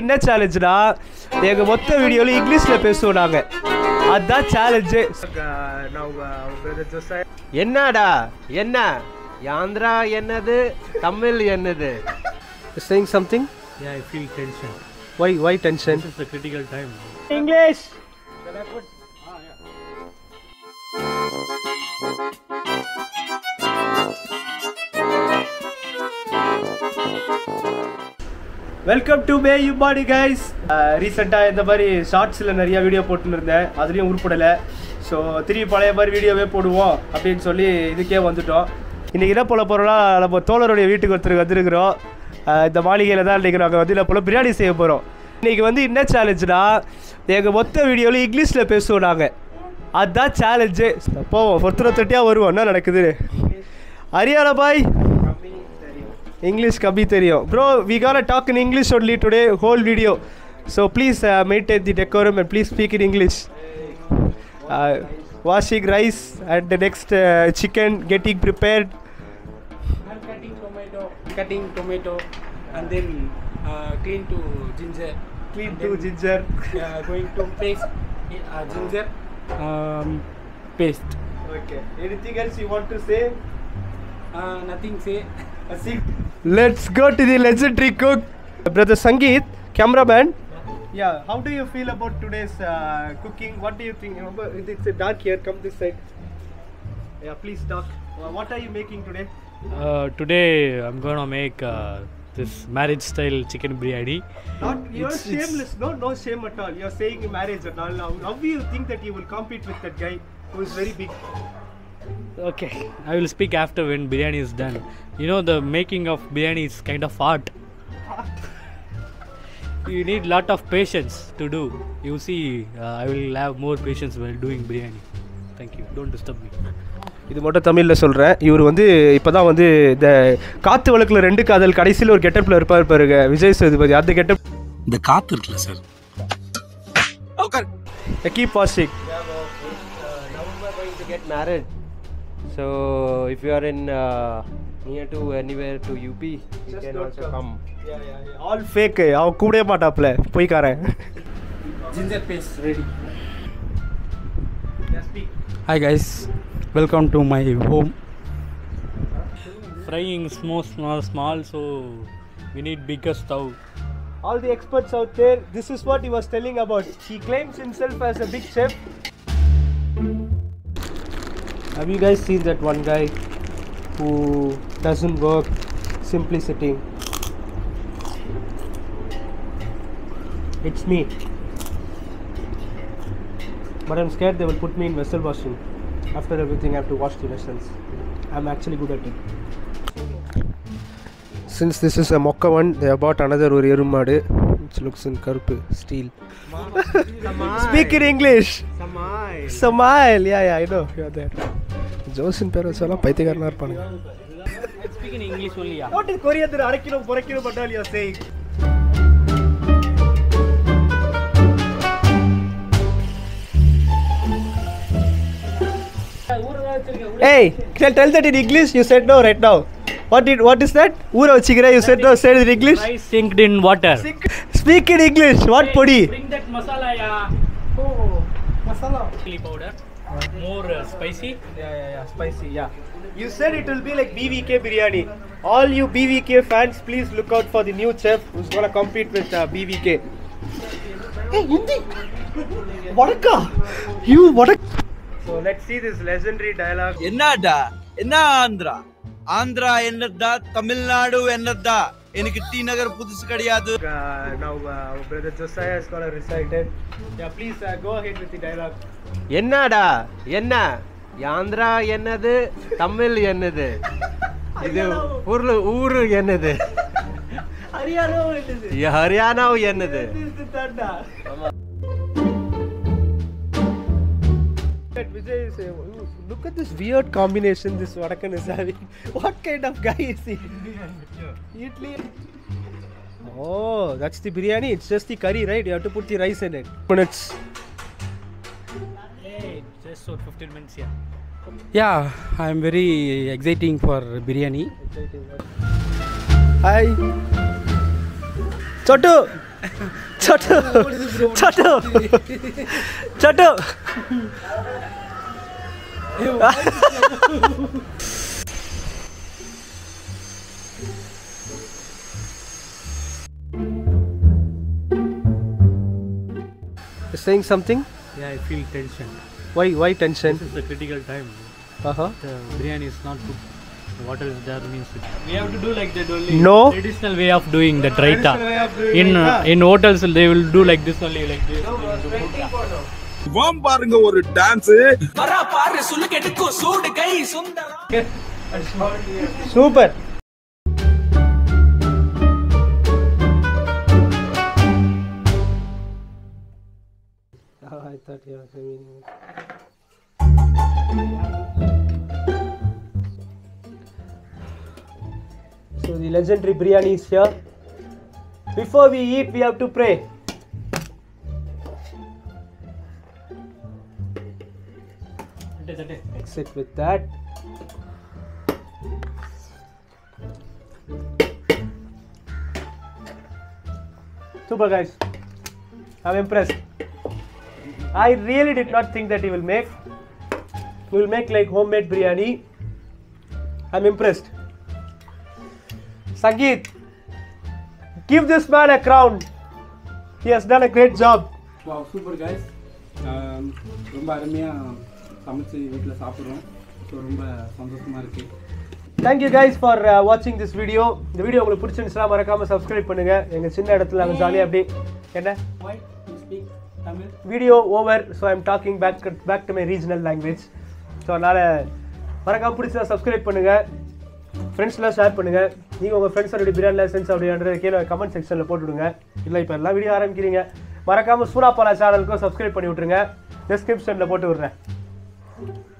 என்ன சேலஞ்சுனா எங்கள் மொத்த வீடியோவில் இங்கிலீஷில் பேசுவோம் நாங்கள். அதுதான் சேலஞ்சு. என்னடா என்ன ஆந்திரா என்னது தமிழ் என்னது? Saying something? Yeah, I feel tension. Why tension? This is the critical time. English! Shall I put? Ah, yeah. Welcome to Mayubadi guys. Recentா இந்த மாதிரி ஷார்ட்ஸ்ல நிறைய வீடியோ போட்டுருந்தேன். அதுலயும் உருப்படல. So திருப்பி பழைய மாதிரி வீடியோவே போடுவோம் அப்படினு சொல்லி இதுக்கே வந்துட்டோம். இன்னைக்கு என்ன போல போறோம்னா நம்ம தோழரோட வீட்டுக்கு ஒருத்தருக்கு வந்திருக்கிறோம். இந்த மாளிகையில் தான் இன்றைக்கி நாங்கள் வந்து போல் பிரியாணி செய்ய போகிறோம். இன்றைக்கி வந்து என்ன சேலஞ்சுனா எங்கள் மொத்த வீடியோவில் இங்கிலீஷில் பேசுவோம் நாங்கள். அதுதான் சேலஞ்சு. போவோம் ஒருத்தர தொட்டியாக வருவோம். என்ன நடக்குது? ஹரியானா பாய் இங்கிலீஷ் கம்மி தெரியும். Bro we got talk in English only today whole video. So please maintain the decorum and please speak in English. Washing rice and next chicken getting prepared. Cutting tomato and then clean to ginger going to paste ginger paste. Okay, anything else you want to say? Nothing say. Let's go to the legendary cook, brother Sangeet, cameraman. Yeah, how do you feel about today's cooking? What do you think? It's dark here. Come this side. Yeah, please talk. What are you making today? Today I'm gonna make this marriage style chicken biryani. Not you're shameless, no shame at all. You're saying marriage at all. How do you think that you will compete with that guy who is very big? Okay, I will speak after when biryani is done. You know the making of biryani is kind of art. You need lot of patience to do. You see, I will have more patience while doing biryani. Thank you. Don't disturb me. இது மட்டும் தமிழில் சொல்கிறேன். இவர் வந்து இப்போ தான் வந்து இந்த காற்று வழக்கில் 2 காதல் கடைசியில் ஒரு கெட்டப்பில் இருப்பார் பாருங்க விஜய் சேதுபதி. அந்த கெட்டப் இந்த காற்று இருக்குல்ல சார். ஓகே கீப் வாட்சிங். November going to get married. So if you are in near to anywhere to UP you just can also come. Yeah. All fake. அவ கூடவே மாட்டாப்ல போய் காரேன். Ginger paste ready. Yes, speak. Hi guys. Welcome to my home. Frying is more small, so we need bigger stove. All the experts out there, this is what he was telling about. He claims himself as a big chef. Have you guys seen that one guy who doesn't work, simply sitting? It's me. But I'm scared they will put me in vessel washing. After everything I have to wash the vessels. I'm actually good at it. Since this is a mocha one, they have bought another or erumadu which looks in karupu steel. Speak in English. Smile. Yeah, I know you are there. Josin pera solla paithikarna irpanga. Let's speak in English only. Yeah. What is Korea there arakilo porakilo but all you are saying? Hey, tell that in English. You said no right now. What is that? Ura vachikira. You said no. Say it in English. Rice sinked in water. Speak in English. What hey, podi? Bring that masala, yeah. Oh, masala. Chili powder. More spicy. Yeah. Spicy, yeah. You said it will be like BVK biryani. All you BVK fans, please look out for the new chef who's gonna compete with BVK. Hey, Hindi. Vadaka. You vadaka. So let's see this legendary dialogue. Enna Andhra enadda Tamil Nadu enadda enakku T Nagar pudusu kadiyadu. Now brother Josiah is going to recite it. Yeah, please go ahead with the dialogue. Enna Andhra enadhu Tamil enadhu idu ooru enadhu Haryana enadhu ya Haryana enadhu idu thanda. Vijay say, look at this weird combination this Vadakan is having. What kind of guy is he? Italy. Oh, that's the biryani. It's just the curry, right? You have to put the rice in it. Minutes. Hey, just so 15 minutes, yeah. Yeah, I'm very exciting for biryani. Exciting. Hi. Chottu. Shut up! Shut up! Shut up! You're saying something? Yeah, I feel tension. Why? Why tension? This is a critical time. The biryani is not good. Water is there means we have to do like that only. No traditional way of doing the raita. In hotels they will do like this only, like this. Vam parunga oru dance vara paaru sollu kettukku sood kai sundara super. I thought you were coming. So the legendary biryani is here. Before we eat, we have to pray. Exit with that. Super guys, I'm impressed. I really did not think that he will make. He will make like homemade biryani. I'm impressed. Sangeet, give this man a crown. He has done a great job. Wow, super guys. ரொம்ப அருமையா சமைச்சு வீட்ல சாப்பிடுறோம். So ரொம்ப சந்தோஷமா இருக்கு. Thank you guys for watching this video. இந்த வீடியோ உங்களுக்கு பிடிச்சிருந்தா மறக்காம subscribe பண்ணுங்க. எங்க சின்ன இடத்துல நான் ஜாலியா அப்படியே என்ன why you speak Tamil. Video over, so I'm talking back to my regional language. So அதனால மறக்காம பிடிச்சா subscribe பண்ணுங்க. Friends la share பண்ணுங்க. நீங்க உங்க ஃப்ரெண்ட்ஸ் ஓட பிரியாணி லெசன்ஸ் அப்படிங்கறத கீழ கமெண்ட் செக்ஷன்ல போட்டுடுங்க. இல்ல இப்ப எல்லா வீடியோ ஆரம்பிக்கிறீங்க. மறக்காம சூரா பாலா சேனலுக்கு Subscribe பண்ணி விட்டுருங்க. Descriptionல போட்டு விடுறேன்.